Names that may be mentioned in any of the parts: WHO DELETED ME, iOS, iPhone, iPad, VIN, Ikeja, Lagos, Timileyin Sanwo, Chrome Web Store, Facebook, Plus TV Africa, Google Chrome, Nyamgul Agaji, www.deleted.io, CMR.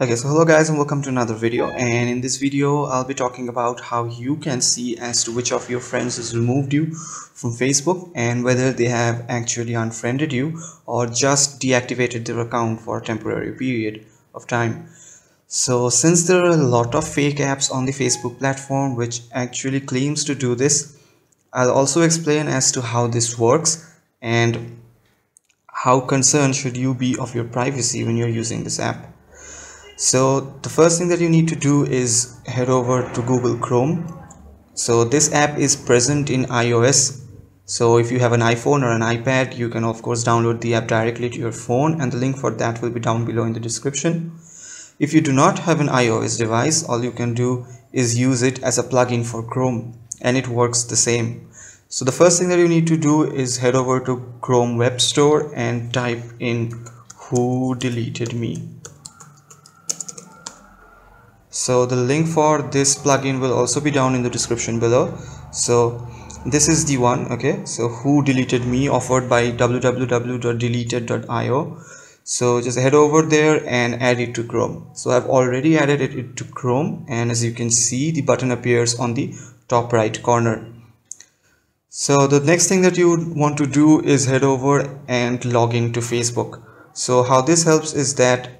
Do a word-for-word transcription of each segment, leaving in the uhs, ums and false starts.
Okay, so hello guys and welcome to another video, and in this video I'll be talking about how you can see as to which of your friends has removed you from Facebook and whether they have actually unfriended you or just deactivated their account for a temporary period of time. So since there are a lot of fake apps on the Facebook platform which actually claims to do this, I'll also explain as to how this works and how concerned should you be of your privacy when you're using this app. So the first thing that you need to do is head over to Google Chrome. So this app is present in iOS. So if you have an iPhone or an iPad, you can of course download the app directly to your phone, and the link for that will be down below in the description. If you do not have an iOS device, all you can do is use it as a plugin for Chrome, and it works the same. So the first thing that you need to do is head over to Chrome Web Store and type in "Who Deleted Me?" So the link for this plugin will also be down in the description below. So this is the one, okay? So "Who Deleted Me?" offered by w w w dot deleted dot i o. So just head over there and add it to Chrome. So I've already added it to Chrome, and as you can see, the button appears on the top right corner. So the next thing that you want to do is head over and log in to Facebook. So how this helps is that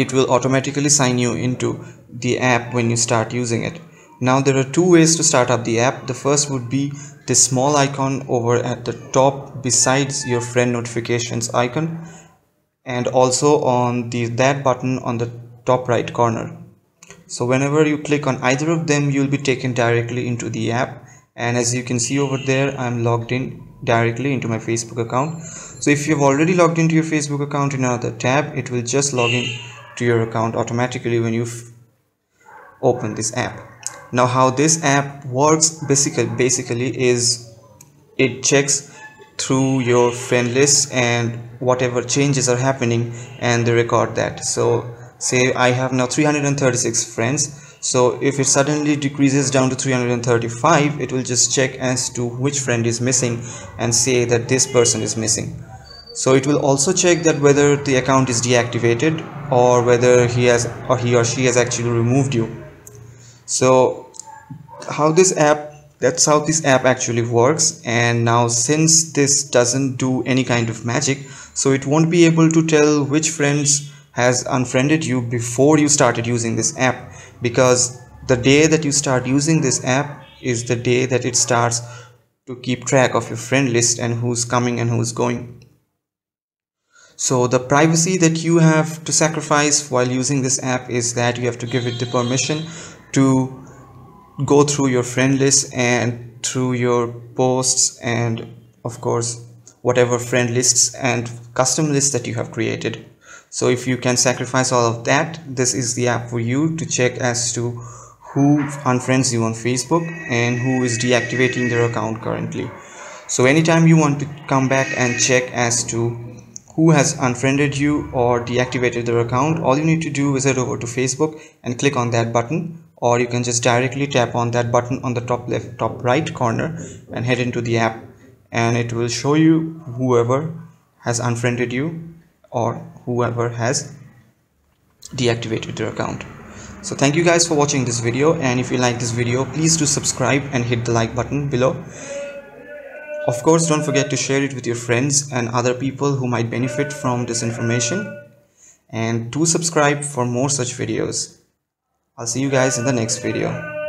it will automatically sign you into the app when you start using it. Now there are two ways to start up the app. The first would be this small icon over at the top besides your friend notifications icon, and also on the that button on the top right corner. So whenever you click on either of them, you'll be taken directly into the app, and as you can see over there, I'm logged in directly into my Facebook account. So if you've already logged into your Facebook account in another tab, it will just log in to your account automatically when you open this app. Now how this app works basically basically is it checks through your friend list and whatever changes are happening, and they record that. So say I have now three hundred thirty-six friends. So if it suddenly decreases down to three hundred thirty-five, it will just check as to which friend is missing and say that this person is missing. So it will also check that whether the account is deactivated or whether he has or he or she has actually removed you. So how this app that's how this app actually works. And now since this doesn't do any kind of magic, so it won't be able to tell which friends has unfriended you before you started using this app, because the day that you start using this app is the day that it starts to keep track of your friend list and who's coming and who's going. So the privacy that you have to sacrifice while using this app is that you have to give it the permission to go through your friend list and through your posts and of course whatever friend lists and custom lists that you have created. So if you can sacrifice all of that, this is the app for you to check as to who unfriends you on Facebook and who is deactivating their account currently. So anytime you want to come back and check as to who has unfriended you or deactivated their account, all you need to do is head over to Facebook and click on that button, or you can just directly tap on that button on the top left, top right corner and head into the app, and it will show you whoever has unfriended you or whoever has deactivated their account. So thank you guys for watching this video, and if you like this video, please do subscribe and hit the like button below. Of course, don't forget to share it with your friends and other people who might benefit from this information, and do subscribe for more such videos. I'll see you guys in the next video.